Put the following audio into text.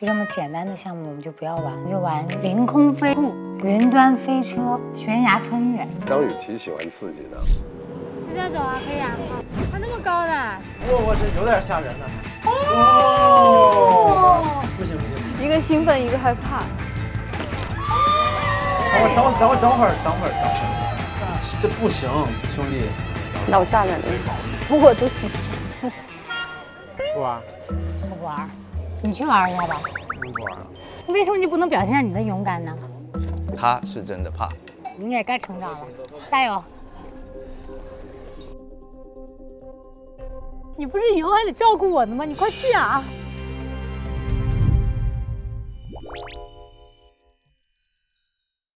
就这么简单的项目我们就不要玩，我们就玩凌空飞步、云端飞车、悬崖穿越。张雨绮喜欢刺激的，就这种啊，可以啊，它那么高的，我这有点吓人呢。哦，不行不行，一个兴奋一个害怕。等会儿，这不行，兄弟，老吓人了，我都紧张。不玩，不玩。 你去玩一下吧。不玩了。为什么你不能表现下你的勇敢呢？他是真的怕。你也该成长了，加油！你不是以后还得照顾我呢吗？你快去啊！